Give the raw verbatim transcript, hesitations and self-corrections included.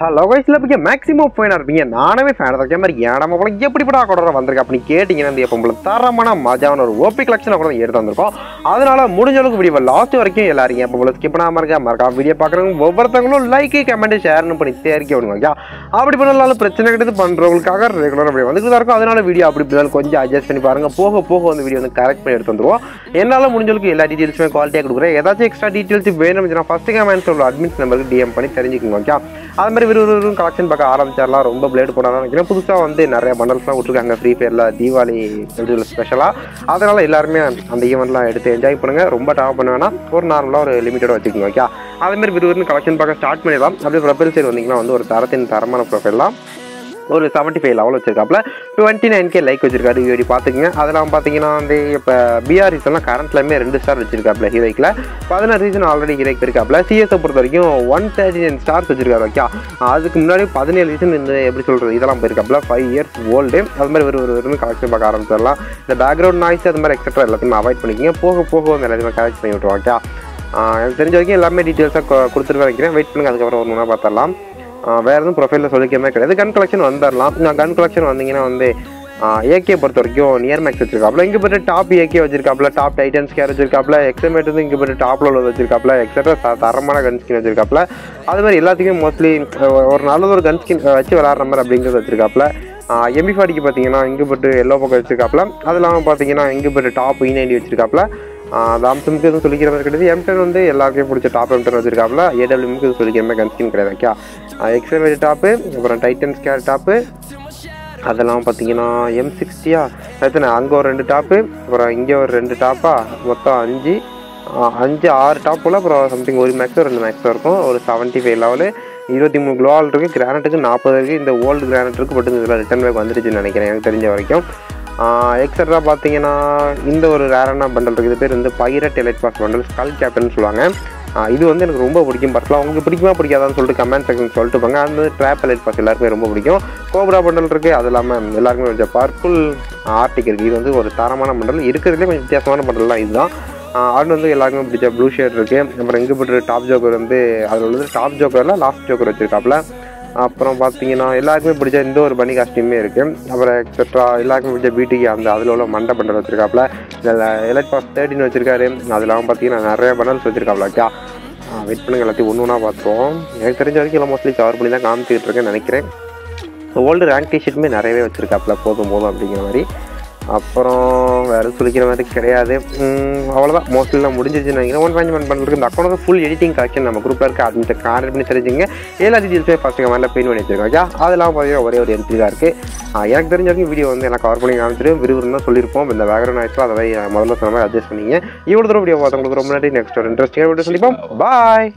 Hello guys, லப்பிக்க maximum ஃபேனாக இருப்பீங்க. நானே ஃபேனாக இருக்கேன் மாதிரி ஏடா மொபைல் எப்படிப்பட்ட ஆர்டர் வந்திருக்கு அப்படின்னு கேட்டிங்கன்னா, இந்த எப்போ தரமான மஜாவான ஒரு ஓபி கலெக்ஷனை கூட எடுத்து வந்திருக்கோம். அதனால் முடிஞ்ச அளவுக்கு வீடியோ லாஸ்ட் வரைக்கும் எல்லாரும் எப்போ போல ஸ்கிப் பண்ணாமல் இருக்கா மறக்கா வீடியோ பார்க்குறவங்க ஒவ்வொருத்தங்களும் லைக்கு கமெண்ட் ஷேர்னு பண்ணி தேர்க்கி விடுவாங்க. அப்படி பண்ணாலும் பிரச்சனை கிடையாது, பண்ணுறவங்களுக்காக ரெகுலராக அப்படி வந்துக்கிட்டு இருக்கும். அதனால் வீடியோ அப்படி இப்படி கொஞ்சம் அட்ஜஸ்ட் பண்ணி பாருங்கள். போக போக வந்து வீடியோ வந்து கரெக்ட் பண்ணி எடுத்து வந்துடுவோம். என்னால் முடிஞ்ச அளவுக்கு எல்லா டீட்டெயில்ஸுமே குவாலிட்டியாக கொடுக்குறேன். ஏதாச்சும் எக்ஸ்ட்ரா டீட்டெயில்ஸ் வேணும்னா ஃபஸ்ட்டு கமெண்ட்ஸ் உள்ள அட்மின் நம்பருக்கு டிஎம் பண்ணி தெரிஞ்சுக்கோங்க. ஓகே, அது மாதிரி விறுவிறும் கலெக்ஷன் பார்க்க ஆரம்பிச்சிடலாம். ரொம்ப பிளேட் போனாலும் நினைக்கிறேன். புதுசாக வந்து நிறைய பண்டல்ஸ்லாம் விட்டுருக்காங்க ஃப்ரீ ஃபயரில் தீபாவளி ஸ்பெஷலாக. அதனால் எல்லாருமே அந்த ஈவெண்ட்லாம் எடுத்து என்ஜாய் பண்ணுங்கள். ரொம்ப டாப் பண்ணுவேன்னா ஒரு நார்மலாக ஒரு லிமிட்டடாக வச்சுக்கோங்க. ஓகே, அதுமாதிரி விறுவிறுன்னு கலெக்ஷன் பார்க்க ஸ்டார்ட் பண்ணிடலாம். அப்படியே ப்ரொஃபைல் சைடு வந்தீங்கன்னா வந்து ஒரு தரத்தின் தரமான ப்ரொஃபைல்லாம் ஒரு செவன்ட்டி ஃபைவ் லெவல் வச்சிருக்காப்புல டுவெண்ட்டி நைன் கே லைக் வச்சிருக்காரு. வீடியோ பார்த்துக்குங்க. அதெல்லாம் பார்த்தீங்கன்னா வந்து இப்போ பிஆர் ரீசன்லாம் கரண்ட்லேயுமே ரெண்டு ஸ்டார் வச்சிருக்காப்புல ஹீரோக்கில். பதினாறு ரீசன் ஆல்ரெடி ஹீரோக்கு இருக்காப்புல. சிஎஸை பொறுத்த வரைக்கும் ஒன் தேர்ட்டி நைன் ஸ்டார்ஸ் வச்சிருக்காரு. ஓகே, அதுக்கு முன்னாடி பதினேழு ரீசன் இந்த எப்படி சொல்கிறது இதெல்லாம் போயிருக்காப்புல. Five years old. அது மாதிரி ஒரு ஒரு கலெக்ஷன் பார்க்க ஆரம்பிச்சிடலாம். இந்த பேக்ரவுண்ட் நாய்ஸ் அது மாதிரி எக்ஸட்ரா எல்லாத்தையுமே அவாய்ட் பண்ணிக்கிங்க. போக போக வந்து எல்லாத்தையுமே கலெக்ட் பண்ணி விட்டுருவோம். ஓகே, எனக்கு தெரிஞ்ச வரைக்கும் எல்லாமே டீட்டெயில்ஸாக கொடுத்துருக்கேன் நினைக்கிறேன். வெயிட் பண்ணுங்கள், அதுக்கப்புறம் ஒரு முன்னாடி பார்த்துடலாம். வேறு எதுவும் ப்ரொஃபைலில் சொல்லிக்கமே கிடையாது. கன் கலெக்ஷன் வந்துடலாம். நான் கன் கலெக்ஷன் வந்தீங்கன்னா வந்து ஏகே பொறுத்த வரைக்கும் நியர் மேக்ஸ் வச்சிருக்காப்புல. இங்கே போய்ட்டு டாப் ஏகே வச்சிருக்காப்புல, டாப் டைட்டன்ஸ் கேர் வச்சிருக்காப்புல, எக்ஸ்எம்எட் வந்து இங்கே போய்ட்டு டாப்பில் உள்ளது வச்சிருக்காப்புல, எக்ஸட்ரா தரமான கன் ஸ்கின் வச்சிருக்காப்புல. அது மாதிரி எல்லாத்துக்குமே மோஸ்ட்லி ஒரு நல்லது ஒரு கன் ஸ்கின் வச்சு விளாட்ற மாதிரி அப்படிங்கிறது வச்சிருக்காப்புல. எம்பி ஃபார்ட்டிக்கு பார்த்தீங்கன்னா இங்கே போய்ட்டு எல்லோ பக்கம் வச்சிருக்காப்புல. அது இல்லாமல் பார்த்தீங்கன்னா இங்கே போய்ட்டு டாப் இ நைன்டி வச்சிருக்காப்புல. தாம்சம்க்கு எதுவும் சொல்லிக்கிற மாதிரி கிடையாது. எம்டன் வந்து எல்லாருக்கும் பிடிச்ச டாப் எம்டன் வச்சிருக்காப்புல. ஏடபிள்யூமுக்கு எதுவும் சொல்லிக்கிற மாதிரி கன்ஸ்கின் கிடையாது. ஓகே, எக்ஸ்எம்எட் டாப்பு, அப்புறம் டைட்டன்ஸ் கேர் டாப்பு, அதெல்லாம் பார்த்தீங்கன்னா எம் சிக்ஸ்டியா எத்தனை அங்கே ஒரு ரெண்டு டாப்பு, அப்புறம் இங்கே ஒரு ரெண்டு டாப்பாக மொத்தம் அஞ்சு அஞ்சு ஆறு டாப்புல. அப்புறம் சம்திங் ஒரு மேக்ஸோ ரெண்டு மேக்ஸோ இருக்கும். ஒரு செவன்ட்டி ஃபைவ் லெவலு, இருபத்தி மூணு க்ளோவால் இருக்குது, கிரானட்டுக்கு நாற்பது இருக்குது. இந்த ஓல்டு கிரானட்டுக்கு பட்டு இதில் ரிட்டர்ன் பேக் வந்துடுச்சுன்னு நினைக்கிறேன் எனக்கு தெரிஞ்ச வரைக்கும். எக்ஸட்ரா பார்த்தீங்கன்னா இந்த ஒரு ரேரான பண்டல் இருக்குது. பேர் வந்து pirate elite pass bundle, skull captain சொல்லுவாங்க. இது வந்து எனக்கு ரொம்ப பிடிக்கும். பர்சலாக உங்களுக்கு பிடிக்குமா பிடிக்காதான்னு சொல்லிட்டு கமெண்ட் செக்ஷன் சொல்லிட்டு போங்க. அது வந்து ட்ராப் எலைட் பாஸ் எல்லாருக்குமே ரொம்ப பிடிக்கும். கோப்ரா பண்டல் இருக்குது. அது இல்லாமல் எல்லாருக்குமே கொஞ்சம் பர்பிள் ஆர்டிக் இருக்குது. இது வந்து ஒரு தரமான பண்டல், இருக்கிறதுலேயே கொஞ்சம் வித்தியாசமான பண்டல் தான் இதுதான். அது வந்து எல்லாருக்குமே பிடிச்ச ப்ளூ ஷேட் இருக்குது. அப்புறம் இங்கே போட்டு டாப் ஜோக்கர் வந்து அதில் உள்ளது டாப் ஜோக்கரில் லாஸ்ட் ஜோக்கர் வச்சுருக்காப்புல. அப்புறம் பார்த்தீங்கன்னா எல்லாருக்குமே பிடிச்ச இந்த ஒரு பண்ணி காஸ்டியூமே இருக்குது. அப்புறம் எக்ஸட்ரா எல்லாருக்குமே பிடிச்ச பீட்டிக்கு அந்த அதில் உள்ள மண்டை பண்டல் வச்சுருக்காப்புல. இதில் எலைட் பாஸ் தேர்ட்டின்னு வச்சுருக்காரு. அது இல்லாமல் பார்த்தீங்கன்னா நிறைய பண்டல்ஸ் வச்சுருக்காப்புல. ஓகே, வெயிட் பண்ணுங்க, எல்லாத்தையும் ஒன்று ஒன்றா பார்த்துருவோம். எனக்கு தெரிஞ்ச வரைக்கும் எல்லாம் மோஸ்ட்லி கவர் பண்ணி தான் காமிச்சிக்கிட்டு இருக்கேன்னு நினைக்கிறேன். ஓல்டு ரேங்க் டிஷர்ட்டுமே நிறையவே வச்சுருக்காப்புல, போதும் போதும் அப்படிங்கிற மாதிரி. அப்புறம் வேறு சொல்லிக்கிற மாதிரி கிடையாது. அவ்வளோதான், மோஸ்ட்லி நான் முடிஞ்சிருச்சுன்னு நினைக்கிறேன். ஒன் மேனேஜ்மெண்ட் பண்ணுறதுக்கு இந்த அக்கௌண்ட் ஃபுல் எடிட்டிங் கலெக்ஷன் நம்ம குரூப்பில் இருக்குது. அது மிச்சம் கான்டெக்ட் பண்ணி தெரிஞ்சுங்க. எல்லா டீட்டெயில்ஸுமே ஃபஸ்ட்டு கமெண்ட்டில் பெயின் பண்ணி வச்சுருக்கோம். ஓகே, அதெல்லாம் பார்த்தீங்கன்னா ஒரே ஒரு எம்டி தான் இருக்குது. எனக்கு தெரிஞ்ச வரைக்கும் வீடியோ வந்து எனக்கு கவர் பண்ணி காமிச்சிட்டு விறுவிறுன்னு தான் சொல்லியிருப்போம். இந்த பேக்ரவுண்ட் ஆயிடுச்சு, அதை முதல்ல சொன்ன மாதிரி அட்ஜஸ்ட் பண்ணிங்க. இவ்வளோ தூரம் வீடியோ பார்த்தவங்களுக்கு ரொம்ப நன்றி. நெக்ஸ்ட் ஒரு இன்ட்ரெஸ்டிங்காக வீடியோ சொல்லிப்போம். பாய்.